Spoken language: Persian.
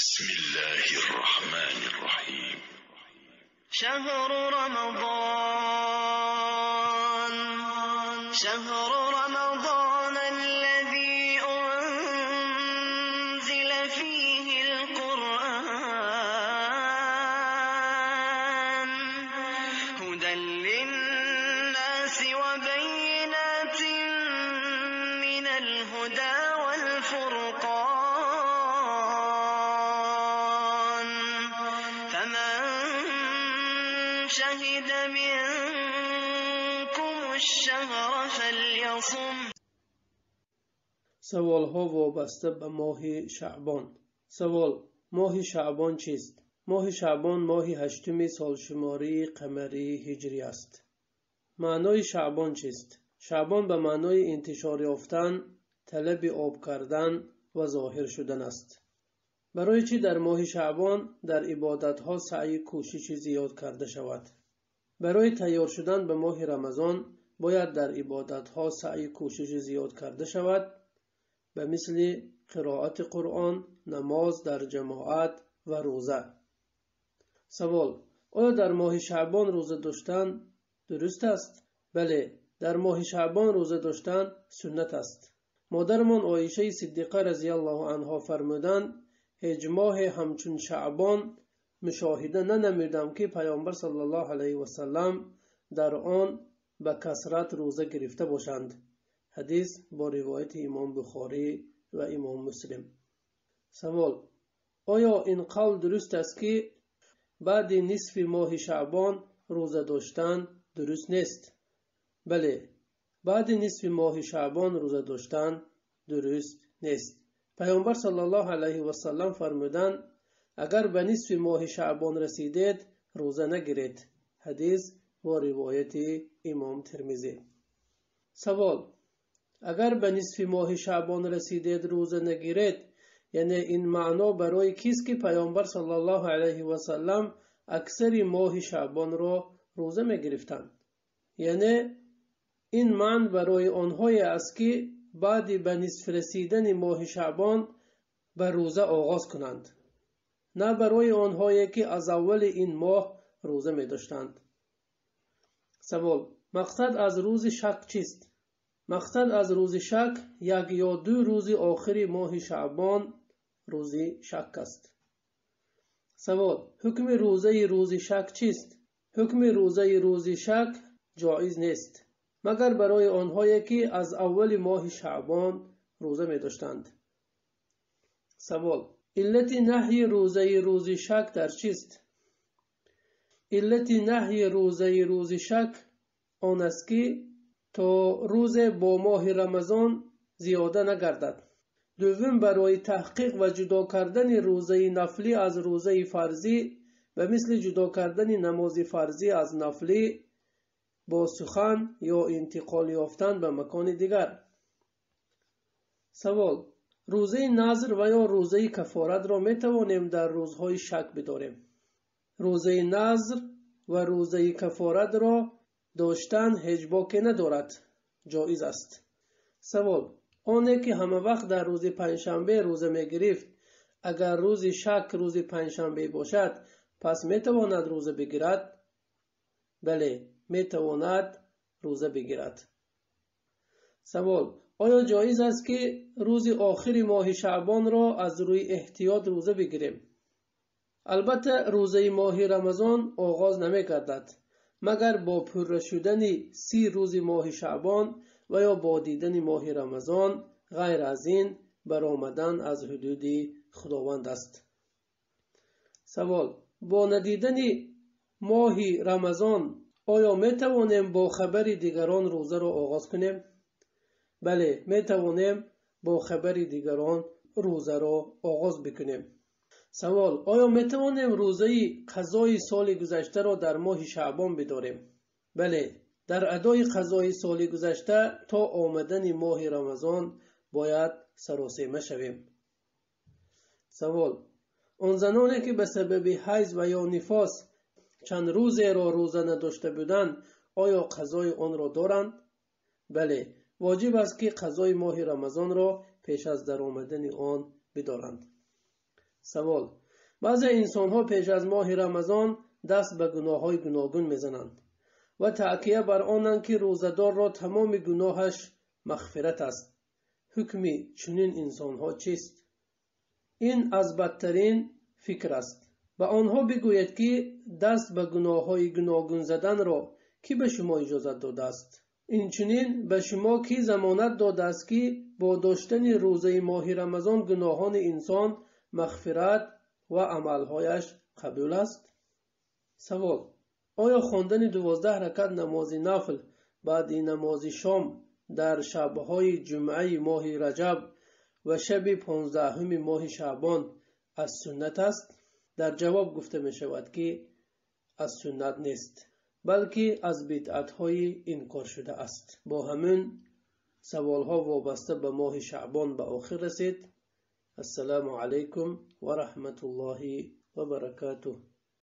بسم الله الرحمن الرحيم. شهر رمضان الذي أنزل فيه القرآن هدى للناس وبينات من الهدى والفرقان، شهد منكم الشهر فليصم. سوالها وابسته به ماه شعبان. سوال: ماه شعبان چیست؟ ماه شعبان ماه هشتم سالشماری قمری هجری است. معنای شعبان چیست؟ شعبان به معنای انتشار یافتن، طلب آب کردن و ظاهر شدن است. برای چی در ماه شعبان در عبادتها سعی کوشش زیاد کرده شود؟ برای تیار شدن به ماه رمضان باید در عبادتها سعی کوشش زیاد کرده شود، به مثل قرائت قرآن، نماز در جماعت و روزه. سوال: آیا در ماه شعبان روزه داشتن درست است؟ بله، در ماه شعبان روزه داشتن سنت است. مادرمان عایشه صدیقه رضی الله عنها فرمودند: هیچ ماه همچون شعبان مشاهده ننمودم که پیامبر صلی الله علیه و سلم در آن به کثرت روزه گرفته باشند. حدیث با روایت امام بخاری و امام مسلم. سوال: آیا این قول درست است که بعد نصف ماه شعبان روزه داشتن درست نیست؟ بله، بعد نصف ماه شعبان روزه داشتن درست نیست. پیامبر صلی الله علیه و سلم فرمودند: اگر به نصف ماه شعبان رسیدید روزه نگیرید. حدیث با روایت امام ترمذی. سوال: اگر به نصف ماه شعبان رسیدید روزه نگیرید، یعنی این معنا برای کیست که پیامبر صلی الله علیه و سلم اکثر ماه شعبان را روزه میگرفتند؟ یعنی این معنی برای آنهایی است که بعد به نصف رسیدن ماه شعبان به روزه آغاز کنند، نه برای آنهایی که از اول این ماه روزه می داشتند. سوال: مقصد از روز شک چیست؟ مقصد از روز شک یک یا دو روز آخری ماه شعبان روز شک است. سوال: حکم روزه روز شک چیست؟ حکم روزه روز شک جایز نیست، مگر برای آنهایی که از اول ماه شعبان روزه می داشتند. سوال: علت نهی روزه روز شک در چیست؟ علت نهی روزه روز شک آن است که تا روزه با ماه رمضان زیاده نگردد. دوم، برای تحقیق و جدا کردن روزه نفلی از روزه فرضی و مثل جدا کردن نماز فرضی از نفلی با سخن یا انتقال یافتن به مکان دیگر. سوال: روزه نظر و یا روزه کفارت را می توانیم در روزهای شک بداریم؟ روزه نظر و روزه کفارت را داشتن حجاب که ندارد جایز است. سوال: آنه که همه وقت در روز پنجشنبه روزه می گرفت، اگر روز شک روز پنجشنبه باشد پس می تواند روزه بگیرد؟ بله، می تواند روزه بگیرد. سوال: آیا جایز است که روز آخر ماه شعبان را از روی احتیاط روزه بگیریم؟ البته روزه ماه رمضان آغاز نمی گردد، مگر با پره شدن 30 روز ماه شعبان و یا با دیدن ماه رمضان، غیر از این برآمدن از حدود خداوند است. سوال: با ندیدن ماه رمضان آیا می توانیم با خبر دیگران روزه را آغاز کنیم؟ بله، می توانیم با خبر دیگران روزه را آغاز بکنیم. سوال: آیا می توانیم روزه قضای سال گذشته را در ماه شعبان بداریم؟ بله، در ادای قضای سال گذشته تا آمدن ماه رمضان باید سراسیمه شویم. سوال: آن زنانی که به سبب حیض و یا نفاس چند روزه را روزه نداشته بودند، آیا قضای آن را دارند؟ بله، واجب است که قضای ماه رمضان را پیش از در آمدن آن بدارند. سوال: بعضی انسان‌ها پیش از ماه رمضان دست به گناه‌های گوناگون می‌زنند و تأکید بر آنند که روزدار را تمام گناهش مغفرت است. حکم چنین انسان‌ها چیست؟ این از بدترین فکر است. به آنها بگوید که دست به گناه‌های گوناگون زدن را کی به شما اجازت داده است؟ این چنین به شما کی ضمانت داده است که با داشتن روزه ماه رمضان گناهان انسان مغفرت و عملهایش قبول است؟ سوال: آیا خواندن 12 رکعت نماز نفل بعد نماز شام در شب‌های جمعه ماه رجب و شب 15 ماه شعبان از سنت است؟ در جواب گفته می شود که از سنت نیست، بلکه از بدعت‌های انکار شده است. با همین سوال‌ها وابسته به ماه شعبان به آخر رسید. السلام علیکم و رحمت الله و برکاته.